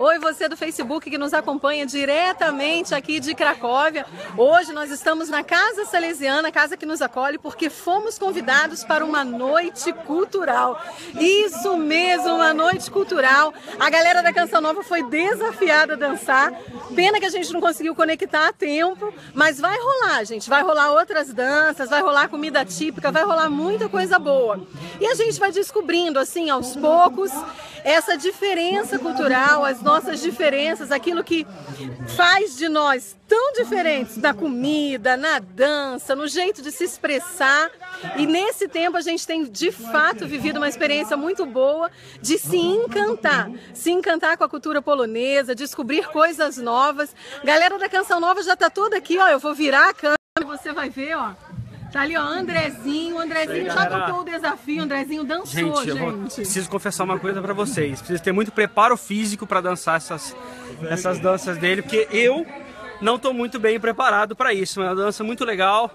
Oi, você do Facebook que nos acompanha diretamente aqui de Cracóvia. Hoje nós estamos na Casa Salesiana, casa que nos acolhe, porque fomos convidados para uma noite cultural. Isso mesmo, uma noite cultural. A galera da Canção Nova foi desafiada a dançar. Pena que a gente não conseguiu conectar a tempo, mas vai rolar, gente. Vai rolar outras danças, vai rolar comida típica, vai rolar muita coisa boa. E a gente vai descobrindo, assim, aos poucos, essa diferença cultural, as nossas diferenças, aquilo que faz de nós tão diferentes na comida, na dança, no jeito de se expressar. E nesse tempo a gente tem de fato vivido uma experiência muito boa de se encantar com a cultura polonesa, descobrir coisas novas. Galera da Canção Nova já tá toda aqui, ó, eu vou virar a câmera e você vai ver, ó. Tá ali, ó, Andrezinho. O Andrezinho já topou o desafio, o Andrezinho dançou, gente. Preciso confessar uma coisa pra vocês. Preciso ter muito preparo físico pra dançar essas danças dele, porque eu não tô muito bem preparado pra isso. Mas é uma dança muito legal,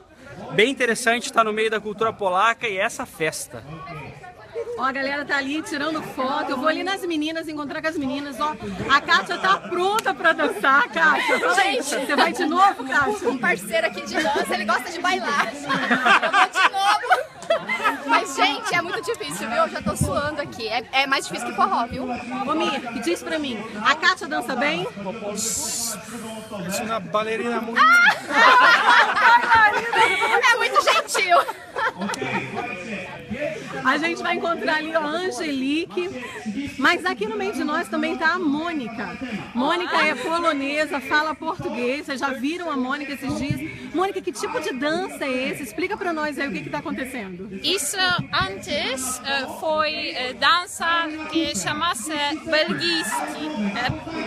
bem interessante, tá no meio da cultura polaca e essa festa. Ó, a galera tá ali tirando foto. Eu vou ali nas meninas, encontrar com as meninas, ó. A Kátia tá pronta pra dançar, Kátia. Gente, você vai de novo, Kátia? Um parceiro aqui de dança, ele gosta de bailar. Eu vou de novo. Mas, gente, é muito difícil, viu? Eu já tô suando aqui. É mais difícil que forró, viu? Ô, Mir, diz pra mim, a Kátia dança bem? Eu sou uma bailarina muito... É muito gentil. A gente vai encontrar ali a Angelique, mas aqui no meio de nós também tá a Mônica. Mônica é polonesa, fala português, vocês já viram a Mônica esses dias. Mônica, que tipo de dança é esse? Explica pra nós aí o que tá acontecendo. Isso antes foi dança que chama-se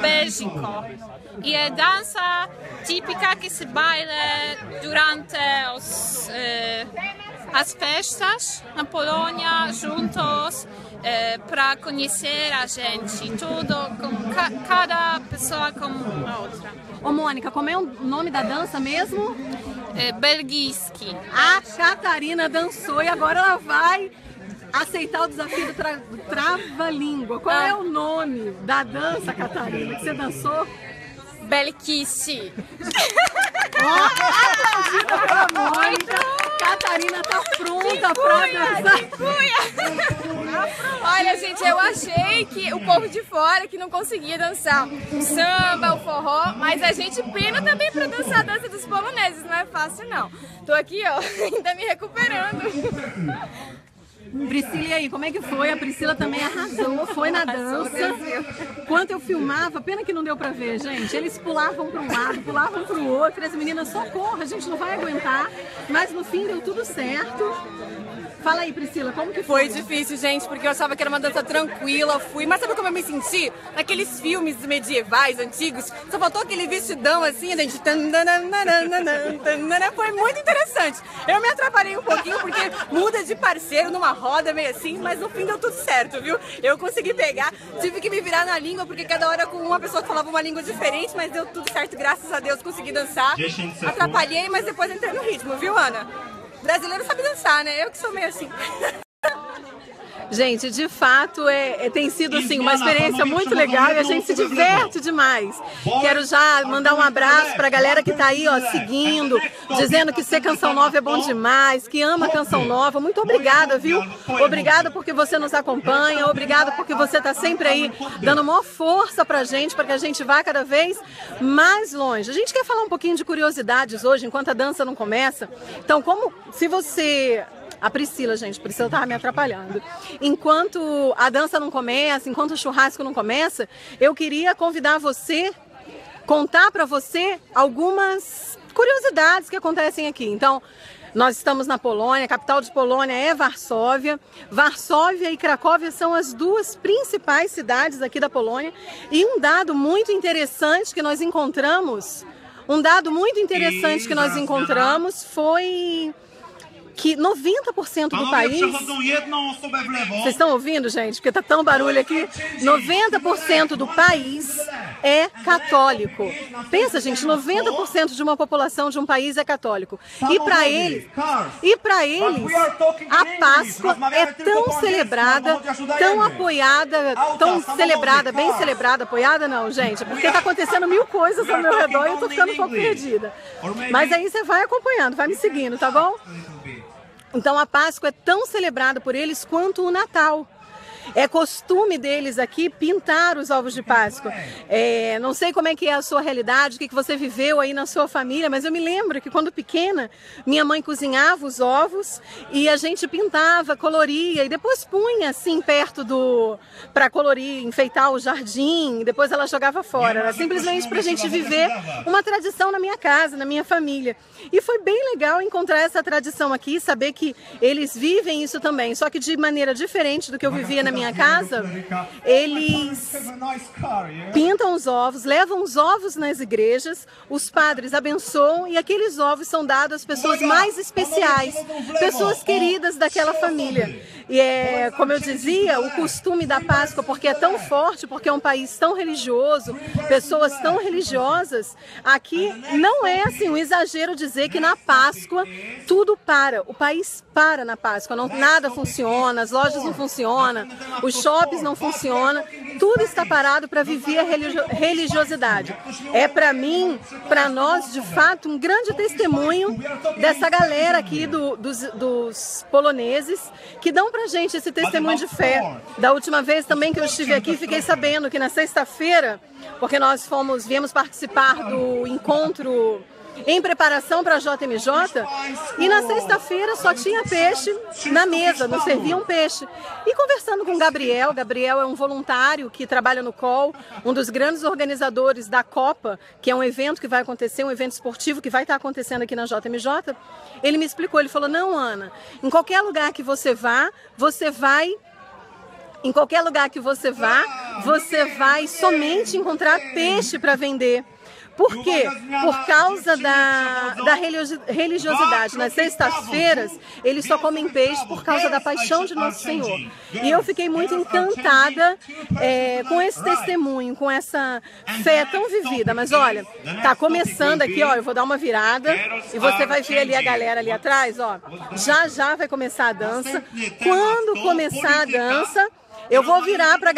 belgijsko. E é dança típica que se baila durante as festas na Polônia, juntos, para conhecer a gente, tudo, com cada pessoa como a outra. Ô Mônica, como é o nome da dança mesmo? É Belgijski. A Catarina dançou e agora ela vai aceitar o desafio do trava-língua. Qual é o nome da dança, Catarina, que você dançou? Belgijski. Catarina tá pronta pra dançar. Olha, gente, eu achei que o povo de fora que não conseguia dançar o samba, o forró, mas a gente pena também pra dançar a dança dos poloneses, não é fácil não. Tô aqui, ó, ainda me recuperando. Priscila, e aí, como é que foi? A Priscila também arrasou, foi na dança. Enquanto eu filmava, pena que não deu pra ver, gente. Eles pulavam pra um lado, pulavam pro outro. As meninas, socorro, a gente não vai aguentar. Mas no fim deu tudo certo. Fala aí, Priscila, como que foi? Foi difícil, gente, porque eu achava que era uma dança tranquila, fui. Mas sabe como eu me senti? Naqueles filmes medievais, antigos, só faltou aquele vestidão assim, gente. Foi muito interessante. Eu me atrapalhei um pouquinho, porque muda de parceiro numa roda meio assim, mas no fim deu tudo certo, viu? Eu consegui pegar, tive que me virar na língua, porque cada hora com uma pessoa falava uma língua diferente, mas deu tudo certo, graças a Deus, consegui dançar. Atrapalhei, mas depois entrei no ritmo, viu, Ana? Brasileiro sabe dançar, né? Eu que sou meio assim. Gente, de fato, tem sido assim, uma experiência muito legal e a gente se diverte demais. Quero já mandar um abraço para a galera que está aí, ó, seguindo, dizendo que ser Canção Nova é bom demais, que ama Canção Nova. Muito obrigada, viu? Obrigada porque você nos acompanha, obrigada porque você está sempre aí dando maior força para a gente, para que a gente vá cada vez mais longe. A gente quer falar um pouquinho de curiosidades hoje, enquanto a dança não começa. Então, como se você... A Priscila, gente, a Priscila tava me atrapalhando. Enquanto a dança não começa, enquanto o churrasco não começa, eu queria convidar você, contar para você algumas curiosidades que acontecem aqui. Então, nós estamos na Polônia, a capital de Polônia é Varsóvia. Varsóvia e Cracóvia são as duas principais cidades aqui da Polônia. E um dado muito interessante que nós encontramos, foi que 90% do país... Vocês estão ouvindo, gente? Porque tá tão barulho aqui. 90% do país é católico. Pensa, gente, 90% de uma população de um país é católico. E para eles, a Páscoa é tão celebrada, tão apoiada, tão celebrada, bem celebrada, apoiada não, gente, porque tá acontecendo mil coisas ao meu redor e eu tô ficando um pouco perdida. Mas aí você vai acompanhando, vai me seguindo, tá bom? Então a Páscoa é tão celebrada por eles quanto o Natal. É costume deles aqui pintar os ovos de Páscoa. É, não sei como é que é a sua realidade, o que você viveu aí na sua família, mas eu me lembro que quando pequena, minha mãe cozinhava os ovos e a gente pintava, coloria e depois punha assim perto do... para colorir, enfeitar o jardim, depois ela jogava fora. Era simplesmente para a gente viver uma tradição na minha casa, na minha família. E foi bem legal encontrar essa tradição aqui, saber que eles vivem isso também, só que de maneira diferente do que eu vivia na minha casa. Eles pintam os ovos, levam os ovos nas igrejas, os padres abençoam e aqueles ovos são dados às pessoas mais especiais, pessoas queridas daquela família. E é, como eu dizia, o costume da Páscoa, porque é tão forte, porque é um país tão religioso, pessoas tão religiosas, aqui não é assim um exagero dizer que na Páscoa tudo para, o país para na Páscoa, não, nada funciona, as lojas não funcionam, os shoppings não funcionam, tudo está parado para viver a religiosidade. É para mim, para nós, de fato, um grande testemunho dessa galera aqui dos poloneses, que dão para gente esse testemunho de fé. Da última vez também que eu estive aqui, fiquei sabendo que na sexta-feira, porque nós viemos participar do encontro em preparação para a JMJ, e na sexta-feira só tinha peixe na mesa, não serviam peixe. E conversando com o Gabriel, Gabriel é um voluntário que trabalha no COL, um dos grandes organizadores da Copa, que é um evento que vai acontecer, um evento esportivo que vai estar acontecendo aqui na JMJ, ele me explicou, ele falou, não, Ana, em qualquer lugar que você vai... Em qualquer lugar que você vai somente encontrar peixe para vender. Por quê? Por causa da religiosidade. Nas sextas-feiras, eles só comem peixe por causa da paixão de Nosso Senhor. E eu fiquei muito encantada com esse testemunho, com essa fé tão vivida. Mas olha, tá começando aqui, ó, eu vou dar uma virada e você vai ver ali a galera ali atrás, ó. Já já vai começar a dança. Quando começar a dança, eu vou virar para a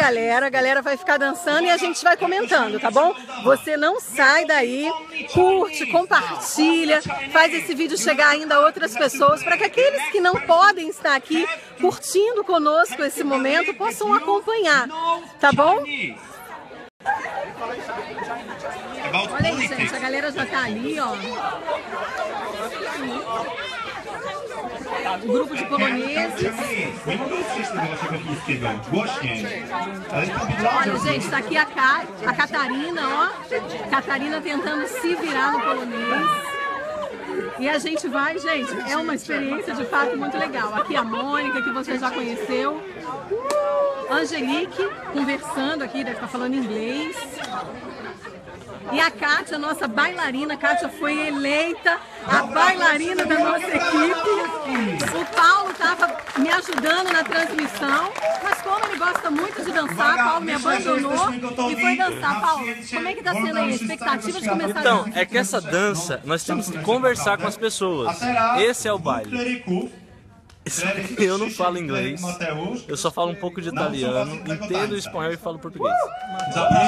galera vai ficar dançando e a gente vai comentando, tá bom? Você não sai daí, curte, compartilha, faz esse vídeo chegar ainda a outras pessoas, para que aqueles que não podem estar aqui curtindo conosco esse momento possam acompanhar, tá bom? Olha aí, gente, a galera já tá ali, ó. O grupo de poloneses. Olha, gente, tá aqui a Catarina, ó. Catarina tentando se virar no polonês. E a gente vai, gente, é uma experiência de fato muito legal. Aqui a Mônica, que você já conheceu. Angelique, conversando aqui, deve estar falando inglês. E a Kátia, nossa bailarina, a Kátia foi eleita a bailarina da nossa equipe. O Paulo estava me ajudando na transmissão, mas como ele gosta muito de dançar, Paulo me abandonou e foi dançar. Paulo, como é que está sendo aí a expectativa de começar a dança? Então, é que essa dança, nós temos que conversar com as pessoas. Esse é o baile. Eu não falo inglês, eu só falo um pouco de italiano, entendo espanhol e falo português.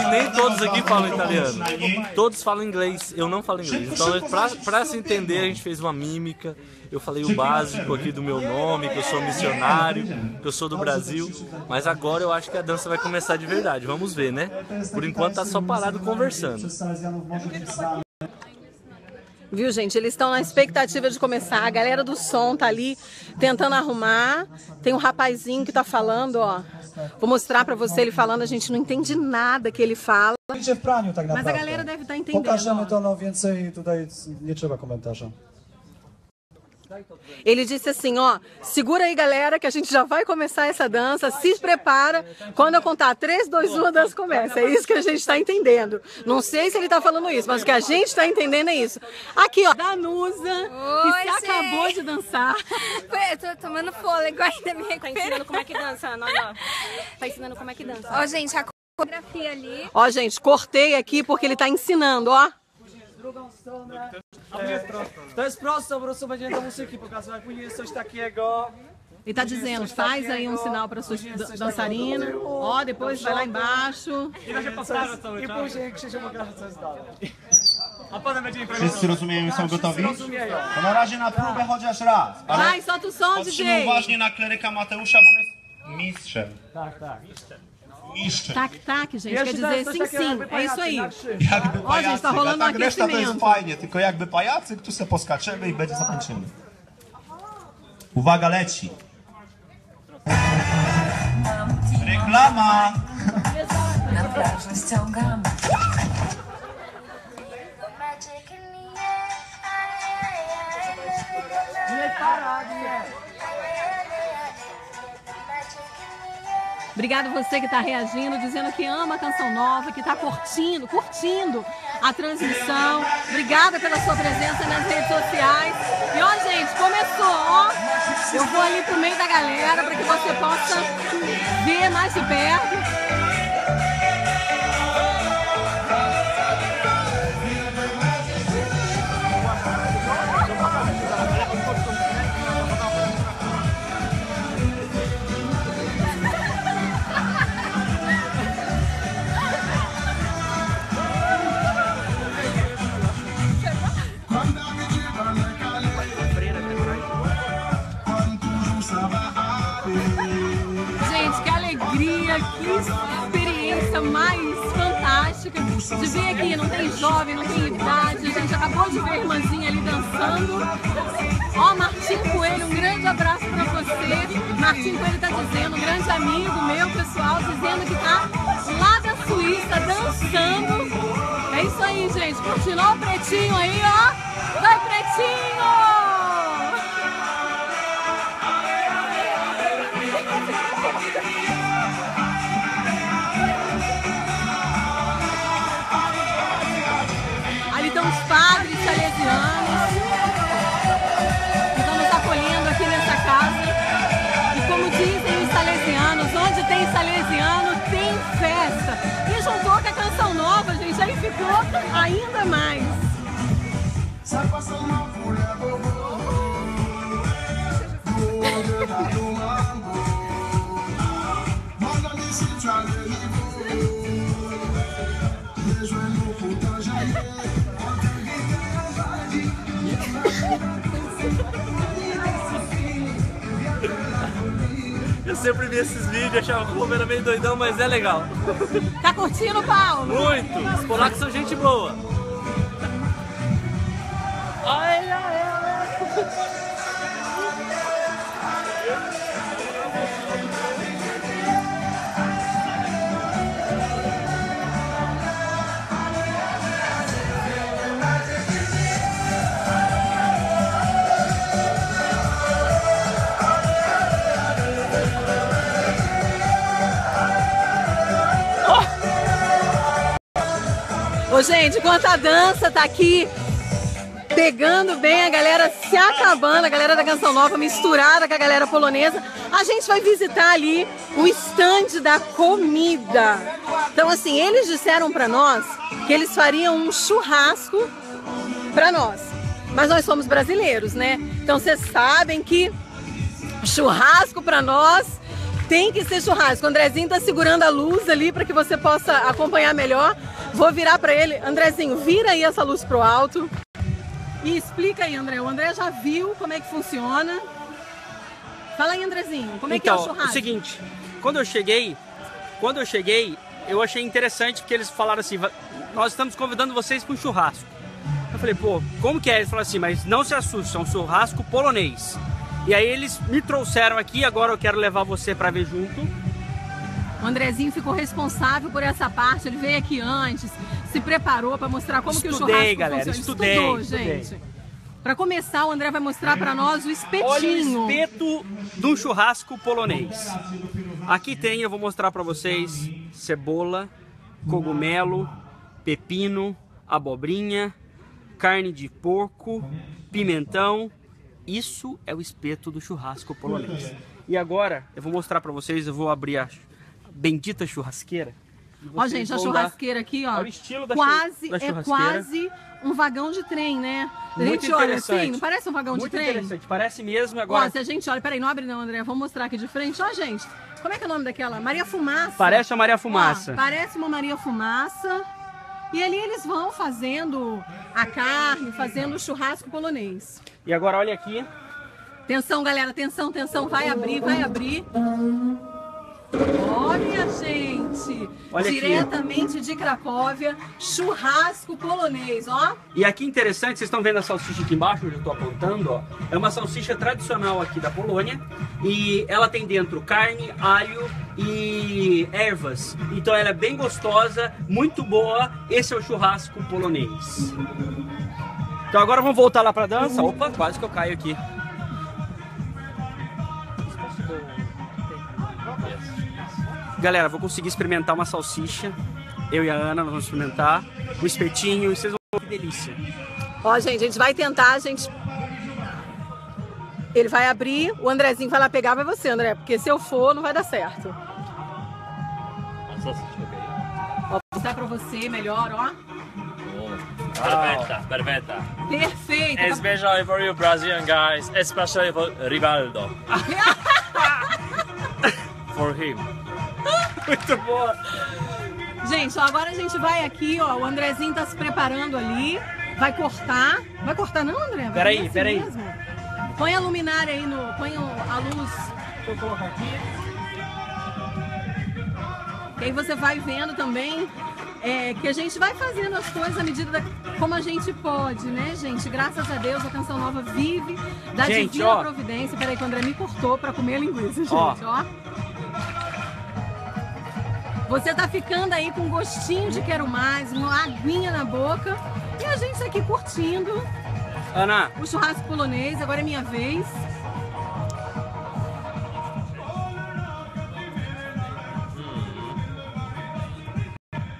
E nem todos aqui falam italiano, todos falam inglês, eu não falo inglês. Então, pra se entender, a gente fez uma mímica, eu falei o básico aqui do meu nome, que eu sou missionário, que eu sou do Brasil. Mas agora eu acho que a dança vai começar de verdade, vamos ver, né? Por enquanto tá só parado conversando. Viu, gente? Eles estão na expectativa de começar. A galera do som tá ali tentando arrumar. Tem um rapazinho que tá falando, ó. Vou mostrar pra você ele falando. A gente não entende nada que ele fala. Mas a galera deve estar entendendo. Pokażemy to, no, więcej tutaj nie trzeba komentarza. Ele disse assim, ó, segura aí, galera, que a gente já vai começar essa dança, se prepara, quando eu contar 3, 2, 1, a dança começa. É isso que a gente está entendendo. Não sei se ele está falando isso, mas o que a gente está entendendo é isso. Aqui, ó, Danusa, que se acabou de dançar. Eu tô tomando fôlego ainda, me recuperando. Tá ensinando como é que dança, olha. Tá ensinando como é que dança. Ó, gente, a coreografia ali. Ó, gente, cortei aqui porque ele tá ensinando, ó. To jest prosto, po prostu będzie tą muzyki pokazywać, później jest coś takiego. Ele tá dizendo, faz aí um sinal para sua dançarina, ó, depois vai lá embaixo. Wszyscy rozumieją i są gotowi? To na razie na próbę chociaż raz. Daj, solta o som, DJ. Uważnie na kleryka Mateusza, bo on jest mistrzem. Tak, tak. Tac-tac, gente, quer dizer sim, é isso aí. Ó, gente, tá rolando um aquecimento. Tylko jakby pajacyk, tu se poskaczemy i będzie zatańczymy. Uwaga, leci. Reklama! Na plażę ściągamy. Obrigado você que está reagindo, dizendo que ama a Canção Nova, que está curtindo a transmissão. Obrigada pela sua presença nas redes sociais. E ó, gente, começou, ó. Eu vou ali pro meio da galera para que você possa ver mais de perto. Mais fantástica de ver aqui, não tem jovem, não tem idade, a gente acabou de ver a irmãzinha ali dançando. Ó, Martim Coelho, um grande abraço para você. Martim Coelho tá dizendo, um grande amigo meu, pessoal, dizendo que tá lá da Suíça dançando. É isso aí, gente, continua o pretinho aí, ó. Vai, pretinho! Que estão nos acolhendo aqui nessa casa. E como dizem os salesianos, onde tem salesiano tem festa. E juntou com a Canção Nova, gente, aí ficou ainda mais. Eu sempre vi esses vídeos, achava que o povo era meio doidão, mas é legal. Tá curtindo, Paulo? Muito! Os polacos são gente boa. Olha ela! Ô, gente, enquanto a dança tá aqui pegando bem, a galera se acabando, a galera da Canção Nova misturada com a galera polonesa, a gente vai visitar ali o stand da comida. Então, assim, eles disseram pra nós que eles fariam um churrasco pra nós. Mas nós somos brasileiros, né? Então, vocês sabem que churrasco pra nós tem que ser churrasco. O Andrezinho tá segurando a luz ali pra que você possa acompanhar melhor. Vou virar para ele. Andrezinho, vira aí essa luz pro alto e explica aí, André. O André já viu como é que funciona. Fala aí, Andrezinho, como é que é o churrasco? É o seguinte, quando eu cheguei, eu achei interessante porque eles falaram assim, nós estamos convidando vocês para um churrasco. Eu falei, pô, como que é? Eles falaram assim, mas não se assustem, é um churrasco polonês. E aí eles me trouxeram aqui, agora eu quero levar você para ver junto. O Andrezinho ficou responsável por essa parte, ele veio aqui antes, se preparou para mostrar como que o churrasco funciona. Estudei, galera, estudei. Para começar, o André vai mostrar para nós o espetinho. Olha o espeto do churrasco polonês. Aqui tem, eu vou mostrar para vocês, cebola, cogumelo, pepino, abobrinha, carne de porco, pimentão. Isso é o espeto do churrasco polonês. E agora eu vou mostrar para vocês, eu vou abrir a bendita churrasqueira. Ó, gente, a churrasqueira aqui, ó, é o estilo da quase um vagão de trem, né? A gente olha assim, não parece um vagão de trem? Muito interessante, parece mesmo. Agora, ó, se a gente olha, peraí, não abre não, André, vamos mostrar aqui de frente. Ó, gente, como é que é o nome daquela? Maria Fumaça. Parece a Maria Fumaça. Ó, parece uma Maria Fumaça. E ali eles vão fazendo a carne, fazendo o churrasco polonês. E agora, olha aqui. Atenção, galera, atenção, atenção, vai abrir, vai abrir. Olha, gente, olha diretamente aqui, de Cracóvia, churrasco polonês, ó. E aqui interessante, vocês estão vendo a salsicha aqui embaixo, onde eu estou apontando, ó. É uma salsicha tradicional aqui da Polônia e ela tem dentro carne, alho e ervas. Então ela é bem gostosa, muito boa. Esse é o churrasco polonês. Então agora vamos voltar lá para a dança. Opa, quase que eu caio aqui. Galera, vou conseguir experimentar uma salsicha. Eu e a Ana, nós vamos experimentar um espetinho e vocês vão ver que delícia. Ó, gente, a gente vai tentar, a gente... Ele vai abrir, o Andrezinho vai lá pegar, vai você, André, porque se eu for, não vai dar certo. A salsicha vai cair. Vou mostrar pra você melhor, ó. Perfeita, perfeita. Perfeita. Especially for you Brazilian guys, especially for Rivaldo. For him. Muito boa! Gente, ó, agora a gente vai aqui, ó, o Andrezinho tá se preparando ali, vai cortar. Vai cortar não, André? Peraí, peraí. Põe a luminária aí, no, põe a luz. Deixa eu colocar aqui. E aí você vai vendo também que a gente vai fazendo as coisas à medida como a gente pode, né, gente? Graças a Deus, a Canção Nova vive da divina providência. Peraí que o André me cortou pra comer a linguiça, gente, ó. Você tá ficando aí com gostinho de quero mais, uma aguinha na boca. E a gente aqui curtindo, Ana, o churrasco polonês. Agora é minha vez.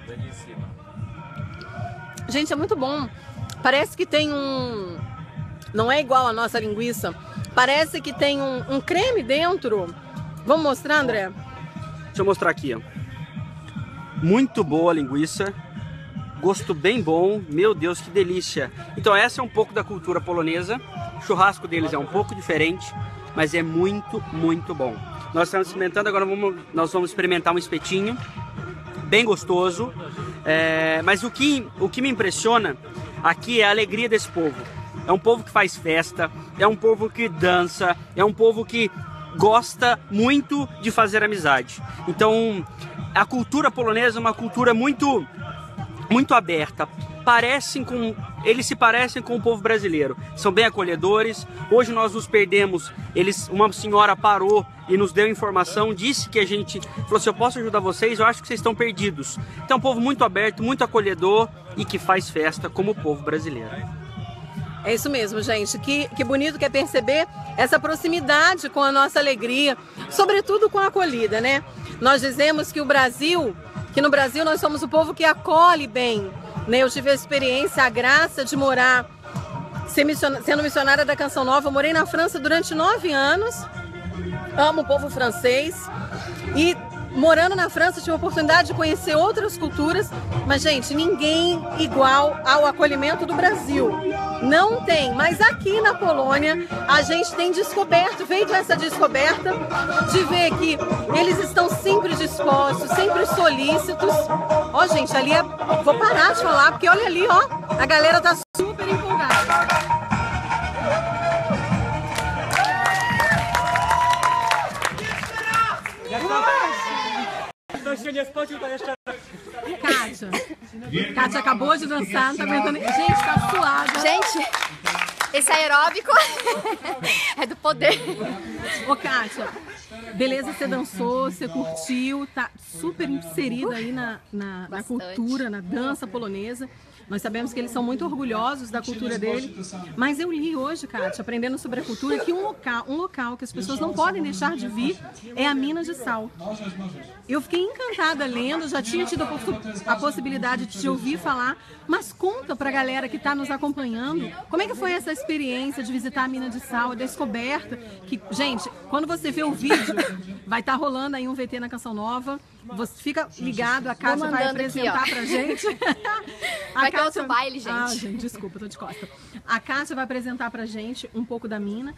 Delícia. Gente, é muito bom. Parece que tem um... Não é igual a nossa linguiça. Parece que tem um creme dentro. Vamos mostrar, André? Deixa eu mostrar aqui, ó. Muito boa a linguiça, gosto bem bom, meu Deus, que delícia. Então essa é um pouco da cultura polonesa, o churrasco deles é um pouco diferente, mas é muito, muito bom. Nós estamos experimentando, agora nós vamos experimentar um espetinho, bem gostoso, mas o que me impressiona aqui é a alegria desse povo. É um povo que faz festa, é um povo que dança, é um povo que gosta muito de fazer amizade. Então... A cultura polonesa é uma cultura muito, muito aberta. Eles se parecem com o povo brasileiro. São bem acolhedores. Hoje nós nos perdemos. Uma senhora parou e nos deu informação. Disse que a gente... Falou assim, eu posso ajudar vocês? Eu acho que vocês estão perdidos. Então é um povo muito aberto, muito acolhedor e que faz festa como o povo brasileiro. É isso mesmo, gente. Que bonito que é perceber essa proximidade com a nossa alegria. Sobretudo com a acolhida, né? Nós dizemos que no Brasil nós somos o povo que acolhe bem, né? Eu tive a experiência, a graça de morar, sendo missionária da Canção Nova, eu morei na França durante 9 anos, amo o povo francês e morando na França tive a oportunidade de conhecer outras culturas, mas gente, ninguém igual ao acolhimento do Brasil, não tem, mas aqui na Polônia a gente tem feito essa descoberta de ver que eles estão sempre dispostos, sempre solícitos. Ó gente, ali vou parar de falar porque olha ali, ó, a galera tá super empolgada. Kátia acabou de dançar, não tá aguentando. Gente, tá suada. Gente, esse aeróbico é do poder. Ô Kátia, beleza, você dançou, você curtiu, tá super inserida aí na cultura, na dança polonesa. Nós sabemos que eles são muito orgulhosos da cultura dele, mas eu li hoje, Kátia, aprendendo sobre a cultura, que um local que as pessoas não podem deixar de vir é a mina de sal. Eu fiquei encantada lendo, já tinha tido a possibilidade de te ouvir falar, mas conta pra galera que está nos acompanhando, como é que foi essa experiência de visitar a mina de sal, a descoberta que, gente, quando você vê o vídeo, vai estar rolando aí um VT na Canção Nova. Você fica ligado, a Kátia vai apresentar aqui, pra gente. Vai ter outro baile, gente. Ah, gente, desculpa, tô de costa. A Kátia vai apresentar pra gente um pouco da mina.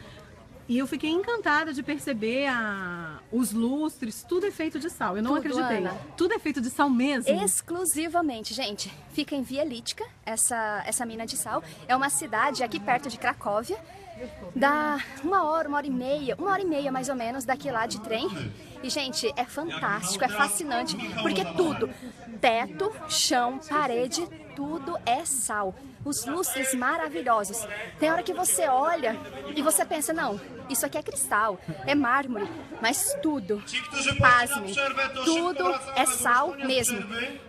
E eu fiquei encantada de perceber os lustres, tudo é feito de sal. Eu não acreditei. Ana. Tudo é feito de sal mesmo? Exclusivamente, gente. Fica em Wieliczka, essa mina de sal. É uma cidade aqui perto de Cracóvia. Dá uma hora e meia mais ou menos daqui lá de trem. E, gente, é fantástico, é fascinante, porque tudo, teto, chão, parede, tudo é sal. Os lustres maravilhosos. Tem hora que você olha e você pensa, não, isso aqui é cristal, é mármore, mas tudo, pasme, tudo é sal mesmo.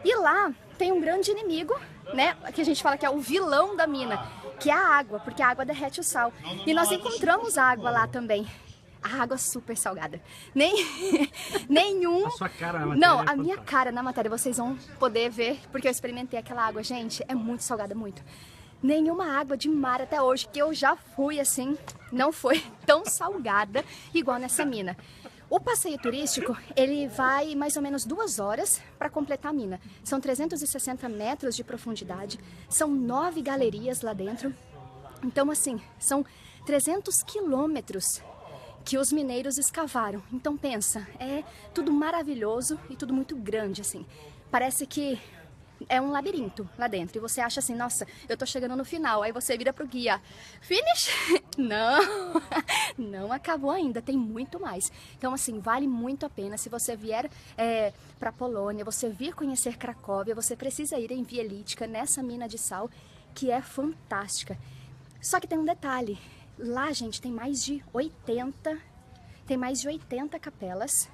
E lá tem um grande inimigo, né, que a gente fala que é o vilão da mina, que é a água, porque a água derrete o sal. E nós encontramos água lá também. A água super salgada. Nenhum... A sua cara na matéria. Não, a minha cara na matéria, vocês vão poder ver, porque eu experimentei aquela água. Gente, é muito salgada, muito. Nenhuma água de mar até hoje, que eu já fui assim, não foi tão salgada igual nessa mina. O passeio turístico, ele vai mais ou menos 2 horas para completar a mina. São 360 metros de profundidade, são 9 galerias lá dentro. Então, assim, são 300 quilômetros que os mineiros escavaram. Então, pensa, é tudo maravilhoso e tudo muito grande, assim. Parece que é um labirinto lá dentro. E você acha assim, nossa, eu tô chegando no final. Aí você vira pro guia, finish? Não, não acabou ainda, tem muito mais. Então, assim, vale muito a pena. Se você vier pra Polônia, você vir conhecer Cracóvia, você precisa ir em Wieliczka, nessa mina de sal, que é fantástica. Só que tem um detalhe. Lá, gente, tem mais de 80 capelas.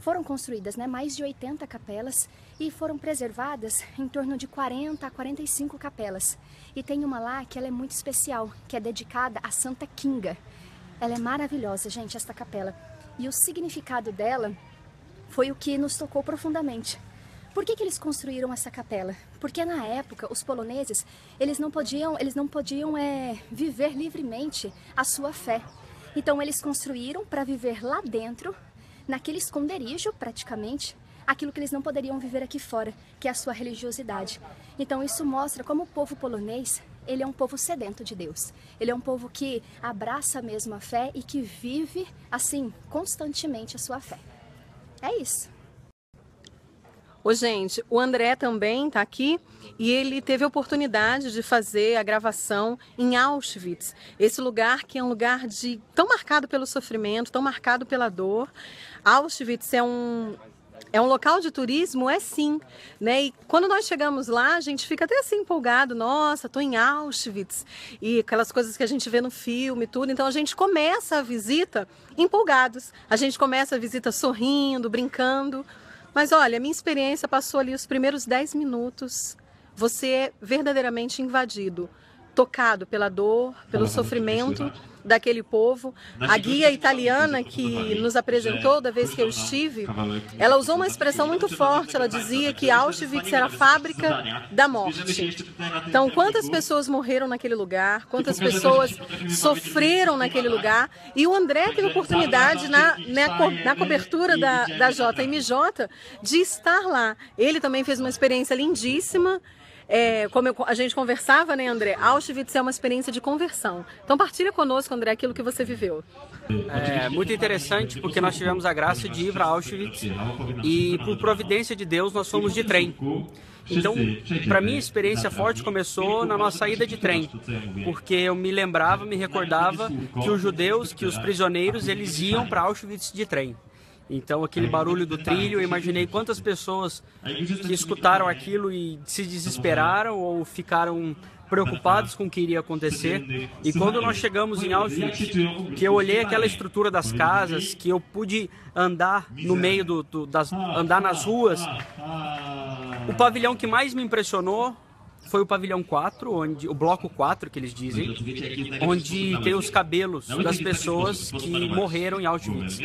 Foram construídas, né, mais de 80 capelas e foram preservadas em torno de 40 a 45 capelas. E tem uma lá que ela é muito especial, que é dedicada a Santa Kinga. Ela é maravilhosa, gente, esta capela. E o significado dela foi o que nos tocou profundamente. Por que que eles construíram essa capela? Porque na época os poloneses, eles não podiam viver livremente a sua fé. Então eles construíram para viver lá dentro, naquele esconderijo, praticamente, aquilo que eles não poderiam viver aqui fora, que é a sua religiosidade. Então isso mostra como o povo polonês, ele é um povo sedento de Deus. Ele é um povo que abraça mesmo a fé e que vive, assim, constantemente a sua fé. É isso. Ô, gente, o André também está aqui e ele teve a oportunidade de fazer a gravação em Auschwitz. Esse lugar que é um lugar tão marcado pelo sofrimento, tão marcado pela dor. Auschwitz é um local de turismo, é sim, né? E quando nós chegamos lá, a gente fica até assim empolgado, nossa, tô em Auschwitz, e aquelas coisas que a gente vê no filme, tudo. Então a gente começa a visita empolgados, a gente começa a visita sorrindo, brincando. Mas olha, minha experiência passou ali os primeiros 10 minutos, você é verdadeiramente invadido, tocado pela dor, pelo sofrimento daquele povo. A guia italiana que nos apresentou da vez que eu estive, ela usou uma expressão muito forte, ela dizia que Auschwitz era a fábrica da morte. Então, quantas pessoas morreram naquele lugar, quantas pessoas sofreram naquele lugar, e o André teve oportunidade na cobertura da JMJ de estar lá. Ele também fez uma experiência lindíssima. Como a gente conversava, né, André? Auschwitz é uma experiência de conversão. Então, partilha conosco, André, aquilo que você viveu. É muito interessante porque nós tivemos a graça de ir para Auschwitz e, por providência de Deus, nós fomos de trem. Então, para mim, a experiência forte começou na nossa saída de trem, porque eu me recordava que os judeus, que os prisioneiros, eles iam para Auschwitz de trem. Então, aquele barulho do trilho, eu imaginei quantas pessoas que escutaram aquilo e se desesperaram ou ficaram preocupados com o que iria acontecer. E quando nós chegamos em Auschwitz, que eu olhei aquela estrutura das casas, que eu pude andar no meio andar nas ruas, o pavilhão que mais me impressionou foi o pavilhão 4, onde, o bloco 4 que eles dizem, onde tem os cabelos das pessoas que morreram em Auschwitz.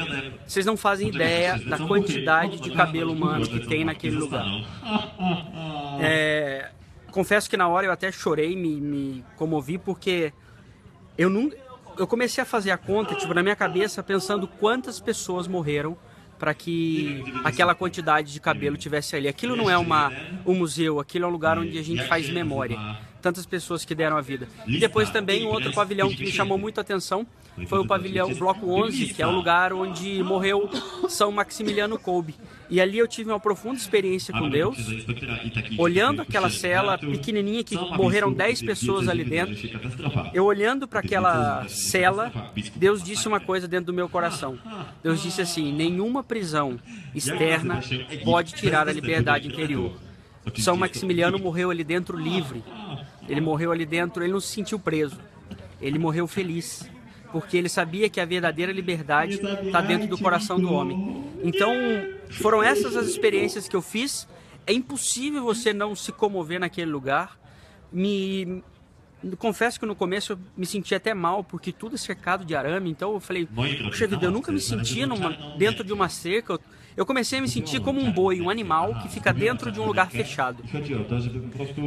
Vocês não fazem ideia da quantidade de cabelo humano que tem naquele lugar. É, confesso que na hora eu até chorei, me comovi, porque eu comecei a fazer a conta, tipo, na minha cabeça, pensando quantas pessoas morreram para que aquela quantidade de cabelo tivesse ali. Aquilo não é um museu, aquilo é um lugar onde a gente faz memória. Tantas pessoas que deram a vida. E depois também um outro pavilhão que me chamou muito a atenção foi o pavilhão Bloco 11, que é o lugar onde morreu São Maximiliano Kolbe. E ali eu tive uma profunda experiência com Deus, olhando aquela cela pequenininha que morreram 10 pessoas ali dentro. Eu olhando para aquela cela, Deus disse uma coisa dentro do meu coração. Deus disse assim: nenhuma prisão externa pode tirar a liberdade interior. São Maximiliano morreu ali dentro livre. Ele morreu ali dentro, ele não se sentiu preso. Ele morreu feliz, porque ele sabia que a verdadeira liberdade está dentro do coração do homem. Então, foram essas as experiências que eu fiz. É impossível você não se comover naquele lugar. Confesso que no começo eu me senti até mal, porque tudo é cercado de arame. Então eu falei, poxa vida, eu nunca me senti dentro de uma cerca. Eu comecei a me sentir como um boi, um animal que fica dentro de um lugar fechado.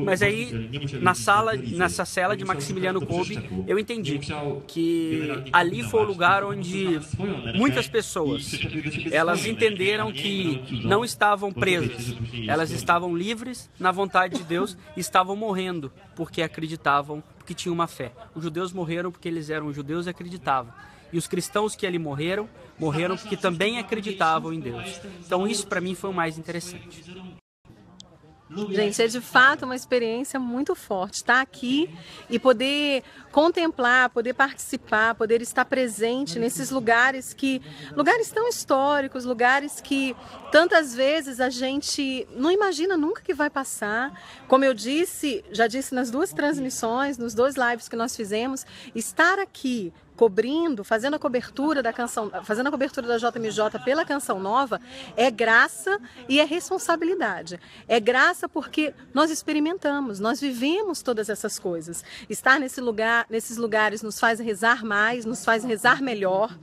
Mas aí, nessa cela de Maximiliano Kolbe, eu entendi que ali foi o lugar onde muitas pessoas, elas entenderam que não estavam presas, elas estavam livres na vontade de Deus, estavam morrendo porque acreditavam, porque tinham uma fé. Os judeus morreram porque eles eram judeus e acreditavam. E os cristãos que ali morreram, morreram porque também acreditavam em Deus. Então isso para mim foi o mais interessante. Gente, é de fato uma experiência muito forte estar aqui e poder contemplar, poder participar, poder estar presente nesses lugares tão históricos, lugares que tantas vezes a gente não imagina nunca que vai passar. Como eu disse, já disse nas duas transmissões, nos dois lives que nós fizemos, estar aqui cobrindo, fazendo a cobertura da canção, fazendo a cobertura da JMJ pela Canção Nova, é graça e é responsabilidade. É graça porque nós experimentamos, nós vivemos todas essas coisas. Estar nesse lugar, nesses lugares nos faz rezar mais, nos faz rezar melhor.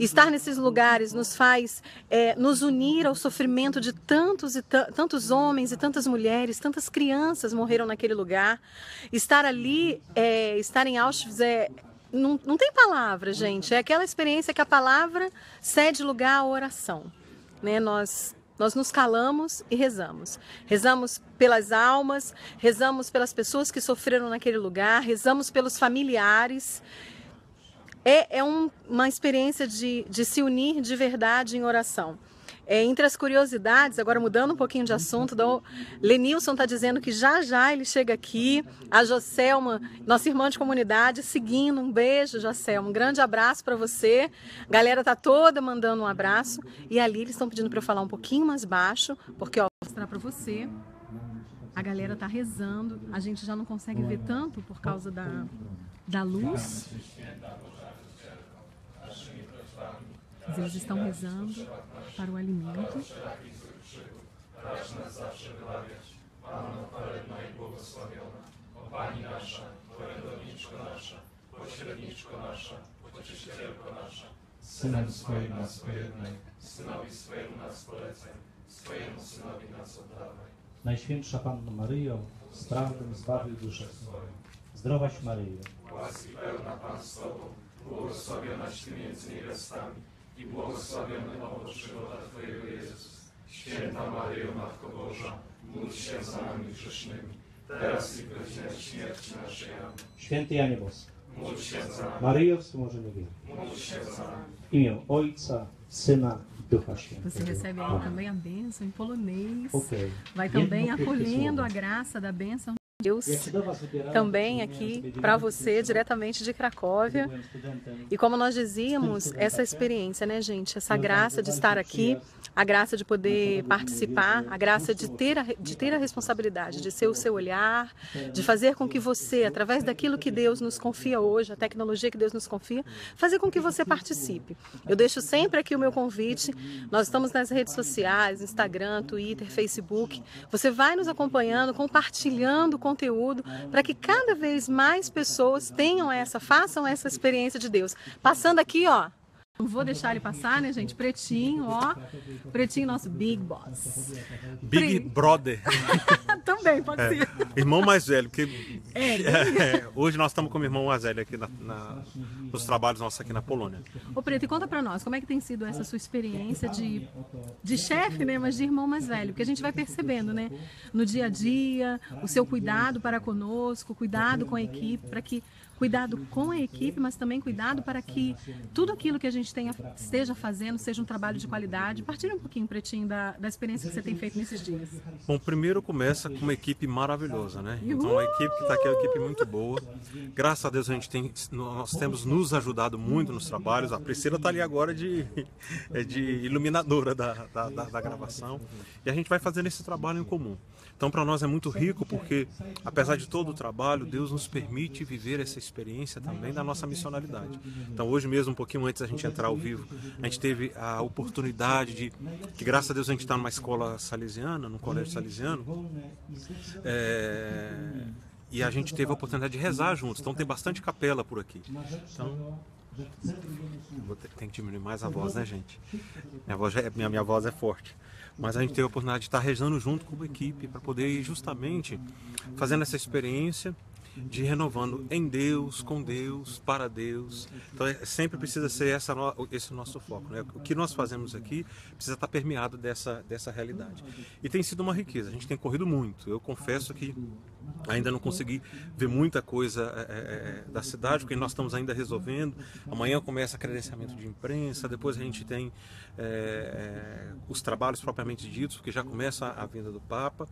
Estar nesses lugares nos faz nos unir ao sofrimento de tantos homens e tantas mulheres, tantas crianças morreram naquele lugar. Estar ali, estar em Auschwitz não tem palavra, gente. É aquela experiência que a palavra cede lugar à oração, né? Nós nos calamos e rezamos. Rezamos pelas almas, rezamos pelas pessoas que sofreram naquele lugar, rezamos pelos familiares. É uma experiência de se unir de verdade em oração. Entre as curiosidades, agora mudando um pouquinho de assunto, o Lenilson está dizendo que já ele chega aqui, a Joselma, nossa irmã de comunidade, seguindo. Um beijo, Joselma, um grande abraço para você. A galera tá toda mandando um abraço. E ali eles estão pedindo para eu falar um pouquinho mais baixo, porque ó, vou mostrar para você. A galera tá rezando, a gente já não consegue ver tanto por causa da luz. Mas eles estão rezando para o alimento. Najświętsza Panno Maryjo, z prawdą zbawił duszę swoją. Zdrowaś Maryjo. Łaski pełna Pan z Tobą, błogosławionaś Ty między niewiastami i błogosławiony owoc żywota Twojego, Jezus. Święta Maryjo, Matko Boża, módl się za nami grzesznymi, teraz i w godzinę śmierci naszej. Amen. Święty Janie Boski, módl się za nami. Maryjo, wspomożenie wielkie, módl się za nami. W imię Ojca, Syna e do Pai Santo. Você recebe aí também a bênção em polonês. Okay. Vai também acolhendo a graça da bênção de Deus também aqui para você, diretamente de Cracóvia. E como nós dizíamos, essa experiência, né, gente? Essa graça de estar aqui, a graça de poder participar, a graça de ter a responsabilidade, de ser o seu olhar, de fazer com que você, através daquilo que Deus nos confia hoje, a tecnologia que Deus nos confia, fazer com que você participe. Eu deixo sempre aqui o meu convite. Nós estamos nas redes sociais, Instagram, Twitter, Facebook. Você vai nos acompanhando, compartilhando conteúdo para que cada vez mais pessoas tenham essa, façam essa experiência de Deus. Passando aqui, ó. Não vou deixar ele passar, né, gente? Pretinho, ó. Pretinho, nosso Big Boss. Big Brother. Também, pode ser. Irmão mais velho. Porque... hoje nós estamos com o irmão mais velho aqui nos trabalhos nossos aqui na Polônia. Ô Preto, e conta pra nós, como é que tem sido essa sua experiência de chefe, né? Mas de irmão mais velho. Porque a gente vai percebendo, né? No dia a dia, o seu cuidado para conosco, cuidado com a equipe, para que... Cuidado com a equipe, mas também cuidado para que tudo aquilo que a gente esteja fazendo seja um trabalho de qualidade. Partilha um pouquinho, Pretinho, da experiência que você tem feito nesses dias. Bom, primeiro começa com uma equipe maravilhosa, né? Então a equipe que está aqui é uma equipe muito boa. Graças a Deus nós temos nos ajudado muito nos trabalhos. A Priscila está ali agora de iluminadora da gravação. E a gente vai fazendo esse trabalho em comum. Então para nós é muito rico porque, apesar de todo o trabalho, Deus nos permite viver essa experiência também da nossa missionalidade. Então hoje mesmo, um pouquinho antes da gente entrar ao vivo, a gente teve a oportunidade que graças a Deus a gente está numa escola salesiana, num colégio salesiano, e a gente teve a oportunidade de rezar juntos. Então tem bastante capela por aqui. Então, tem que diminuir mais a voz, né, gente? Minha voz é forte. Mas a gente teve a oportunidade de estar rezando junto com a equipe para poder ir justamente fazendo essa experiência de renovando em Deus, com Deus, para Deus. Então sempre precisa ser esse o nosso foco, né? O que nós fazemos aqui precisa estar permeado dessa realidade. E tem sido uma riqueza, a gente tem corrido muito. Eu confesso que ainda não consegui ver muita coisa da cidade, porque nós estamos ainda resolvendo. Amanhã começa credenciamento de imprensa, depois a gente tem os trabalhos propriamente ditos, porque já começa a vinda do Papa.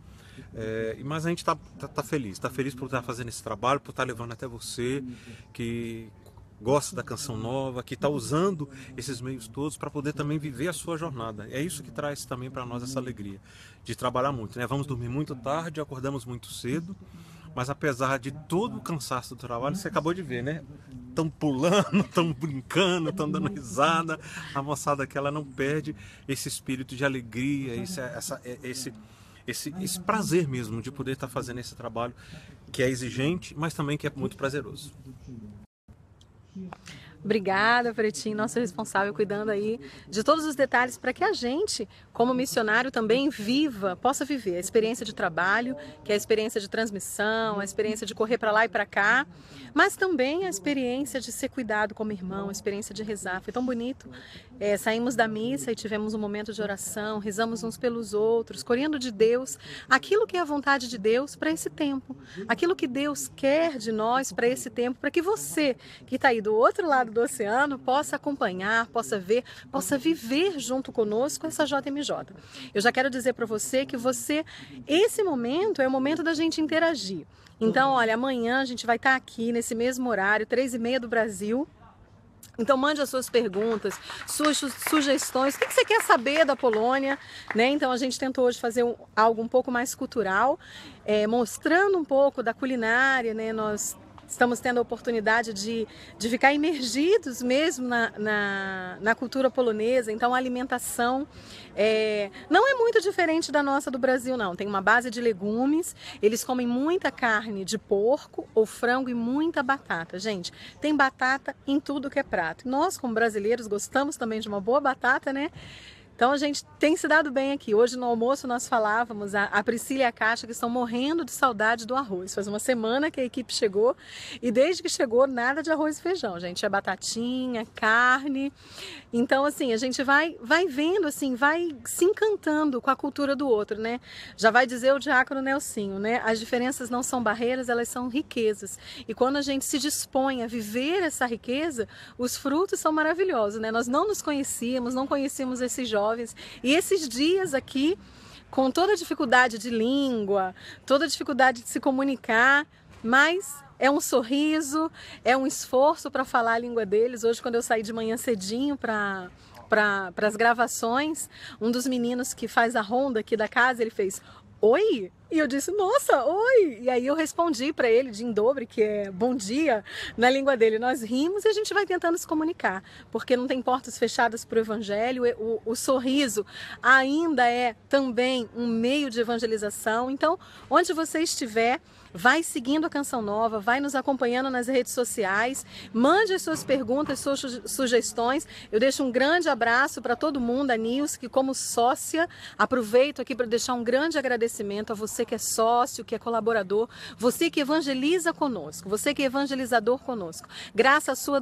Mas a gente está feliz, por estar fazendo esse trabalho, por estar levando até você que gosta da Canção Nova, que está usando esses meios todos para poder também viver a sua jornada. É isso que traz também para nós essa alegria de trabalhar muito, né? Vamos dormir muito tarde, acordamos muito cedo, mas apesar de todo o cansaço do trabalho, você acabou de ver, né? Estão pulando, estão brincando, estão dando risada. A moçada que ela não perde esse espírito de alegria, esse prazer mesmo de poder estar fazendo esse trabalho que é exigente, mas também que é muito prazeroso. Obrigada, Pretinho, nosso responsável, cuidando aí de todos os detalhes para que a gente, como missionário, também possa viver a experiência de trabalho, que é a experiência de transmissão, a experiência de correr para lá e para cá, mas também a experiência de ser cuidado como irmão, a experiência de rezar. Foi tão bonito. Saímos da missa e tivemos um momento de oração, rezamos uns pelos outros, colhendo de Deus aquilo que é a vontade de Deus para esse tempo, aquilo que Deus quer de nós para esse tempo, para que você, que está aí do outro lado do oceano, possa acompanhar, possa ver, possa viver junto conosco essa JMJ. Eu já quero dizer para você que esse momento é o momento da gente interagir. Então, olha, amanhã a gente vai estar aqui nesse mesmo horário, 3:30 do Brasil. Então mande as suas perguntas, suas sugestões, o que você quer saber da Polônia, né? Então a gente tentou hoje fazer algo um pouco mais cultural, mostrando um pouco da culinária, né? Nós estamos tendo a oportunidade de ficar imergidos mesmo na cultura polonesa. Então a alimentação não é muito diferente da nossa do Brasil, não. Tem uma base de legumes, eles comem muita carne de porco ou frango e muita batata. Gente, tem batata em tudo que é prato. Nós, como brasileiros, gostamos também de uma boa batata, né? Então a gente tem se dado bem aqui. Hoje no almoço nós falávamos, a Priscila e a Kátia, que estão morrendo de saudade do arroz. Faz uma semana que a equipe chegou e desde que chegou nada de arroz e feijão, gente. É batatinha, carne. Então assim, a gente vai vendo assim, vai se encantando com a cultura do outro, né? Já vai dizer o diácono Nelsinho, né? As diferenças não são barreiras, elas são riquezas. E quando a gente se dispõe a viver essa riqueza, os frutos são maravilhosos, né? Nós não nos conhecíamos, não conhecíamos esses jovens. E esses dias aqui, com toda a dificuldade de língua, toda a dificuldade de se comunicar, mas é um sorriso, é um esforço para falar a língua deles. Hoje, quando eu saí de manhã cedinho para as gravações, um dos meninos que faz a ronda aqui da casa, ele fez: "Oi?" E eu disse, nossa, oi! E aí eu respondi para ele de dobre, que é bom dia, na língua dele. Nós rimos e a gente vai tentando se comunicar, porque não tem portas fechadas para o evangelho. O sorriso ainda é também um meio de evangelização. Então, onde você estiver, vai seguindo a Canção Nova, vai nos acompanhando nas redes sociais, mande as suas perguntas, suas sugestões. Eu deixo um grande abraço para todo mundo, a Nils, que como sócia, aproveito aqui para deixar um grande agradecimento a você que é sócio, que é colaborador, você que evangeliza conosco, você que é evangelizador conosco. Graças à sua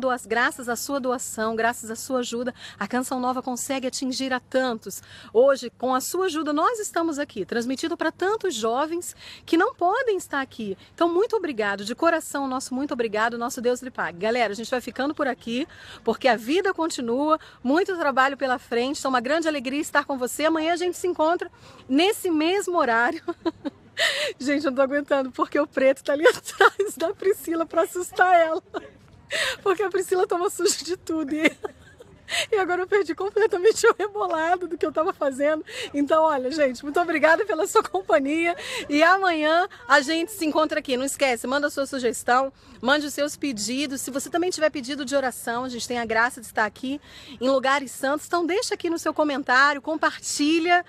doação, graças à sua ajuda, a Canção Nova consegue atingir a tantos. Hoje, com a sua ajuda, nós estamos aqui, transmitindo para tantos jovens que não podem estar aqui. Então, muito obrigado, de coração nosso, muito obrigado, nosso Deus lhe pague. Galera, a gente vai ficando por aqui, porque a vida continua, muito trabalho pela frente, então uma grande alegria estar com você. Amanhã a gente se encontra nesse mesmo horário. Gente, eu não tô aguentando, porque o preto tá ali atrás da Priscila para assustar ela. Porque a Priscila toma susto de tudo e agora eu perdi completamente o rebolado do que eu estava fazendo. Então, olha, gente, muito obrigada pela sua companhia. E amanhã a gente se encontra aqui. Não esquece, manda a sua sugestão, mande os seus pedidos. Se você também tiver pedido de oração, a gente tem a graça de estar aqui em lugares santos. Então, deixa aqui no seu comentário, compartilha.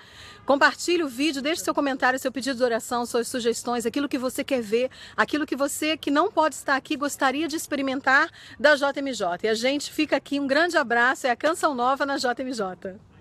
Compartilhe o vídeo, deixe seu comentário, seu pedido de oração, suas sugestões, aquilo que você quer ver, aquilo que você que não pode estar aqui gostaria de experimentar da JMJ. E a gente fica aqui, um grande abraço, é a Canção Nova na JMJ.